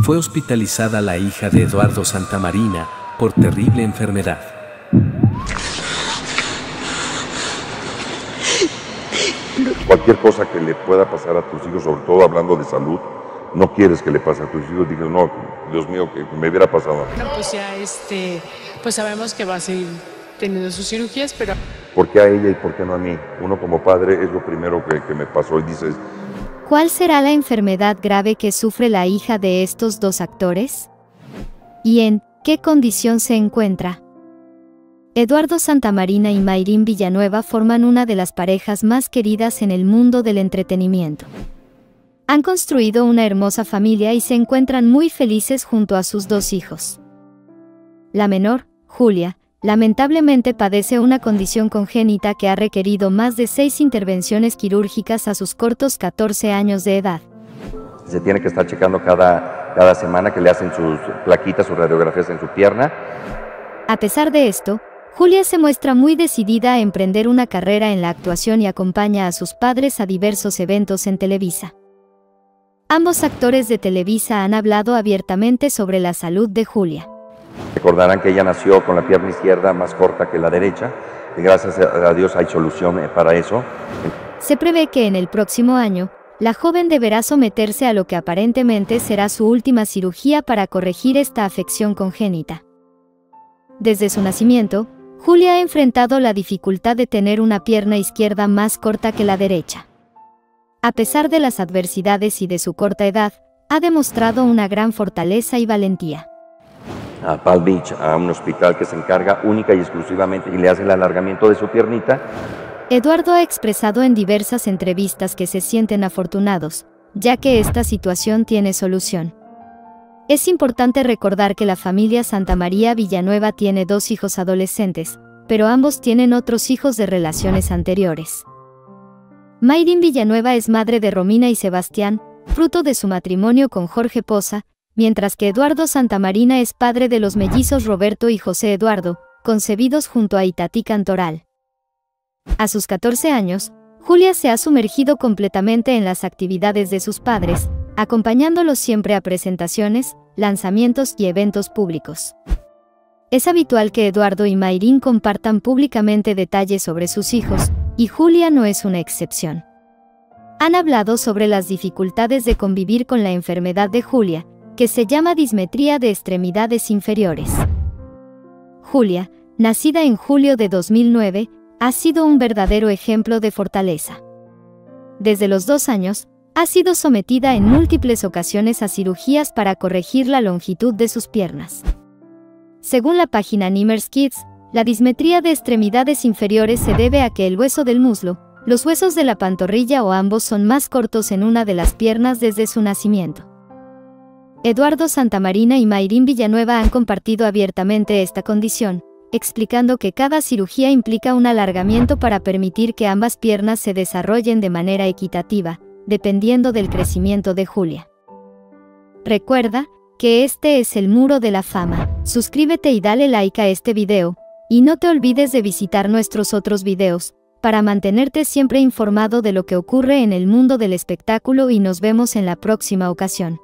Fue hospitalizada la hija de Eduardo Santamarina por terrible enfermedad. Cualquier cosa que le pueda pasar a tus hijos, sobre todo hablando de salud, no quieres que le pase a tus hijos. Dices, no, Dios mío, que me hubiera pasado. No, pues ya, pues sabemos que va a seguir teniendo sus cirugías, pero... ¿Por qué a ella y por qué no a mí? Uno como padre es lo primero que me pasó y dices... ¿Cuál será la enfermedad grave que sufre la hija de estos dos actores? ¿Y en qué condición se encuentra? Eduardo Santamarina y Mayrin Villanueva forman una de las parejas más queridas en el mundo del entretenimiento. Han construido una hermosa familia y se encuentran muy felices junto a sus dos hijos. La menor, Julia, lamentablemente padece una condición congénita que ha requerido más de 6 intervenciones quirúrgicas a sus cortos 14 años de edad. Se tiene que estar checando cada semana, que le hacen sus plaquitas, sus radiografías en su pierna. A pesar de esto, Julia se muestra muy decidida a emprender una carrera en la actuación y acompaña a sus padres a diversos eventos en Televisa. Ambos actores de Televisa han hablado abiertamente sobre la salud de Julia. Recordarán que ella nació con la pierna izquierda más corta que la derecha, y gracias a Dios hay solución para eso. Se prevé que en el próximo año, la joven deberá someterse a lo que aparentemente será su última cirugía para corregir esta afección congénita. Desde su nacimiento, Julia ha enfrentado la dificultad de tener una pierna izquierda más corta que la derecha. A pesar de las adversidades y de su corta edad, ha demostrado una gran fortaleza y valentía. A Palm Beach, a un hospital que se encarga única y exclusivamente y le hace el alargamiento de su piernita. Eduardo ha expresado en diversas entrevistas que se sienten afortunados, ya que esta situación tiene solución. Es importante recordar que la familia Santamaría Villanueva tiene 2 hijos adolescentes, pero ambos tienen otros hijos de relaciones anteriores. Mayrin Villanueva es madre de Romina y Sebastián, fruto de su matrimonio con Jorge Poza, mientras que Eduardo Santamarina es padre de los mellizos Roberto y José Eduardo, concebidos junto a Itatí Cantoral. A sus 14 años, Julia se ha sumergido completamente en las actividades de sus padres, acompañándolos siempre a presentaciones, lanzamientos y eventos públicos. Es habitual que Eduardo y Mayrin compartan públicamente detalles sobre sus hijos, y Julia no es una excepción. Han hablado sobre las dificultades de convivir con la enfermedad de Julia, que se llama dismetría de extremidades inferiores. Julia, nacida en julio de 2009, ha sido un verdadero ejemplo de fortaleza. Desde los 2 años, ha sido sometida en múltiples ocasiones a cirugías para corregir la longitud de sus piernas. Según la página Nemours Kids, la dismetría de extremidades inferiores se debe a que el hueso del muslo, los huesos de la pantorrilla o ambos son más cortos en una de las piernas desde su nacimiento. Eduardo Santamarina y Mayrin Villanueva han compartido abiertamente esta condición, explicando que cada cirugía implica un alargamiento para permitir que ambas piernas se desarrollen de manera equitativa, dependiendo del crecimiento de Julia. Recuerda que este es el muro de la fama. Suscríbete y dale like a este video. Y no te olvides de visitar nuestros otros videos, para mantenerte siempre informado de lo que ocurre en el mundo del espectáculo, y nos vemos en la próxima ocasión.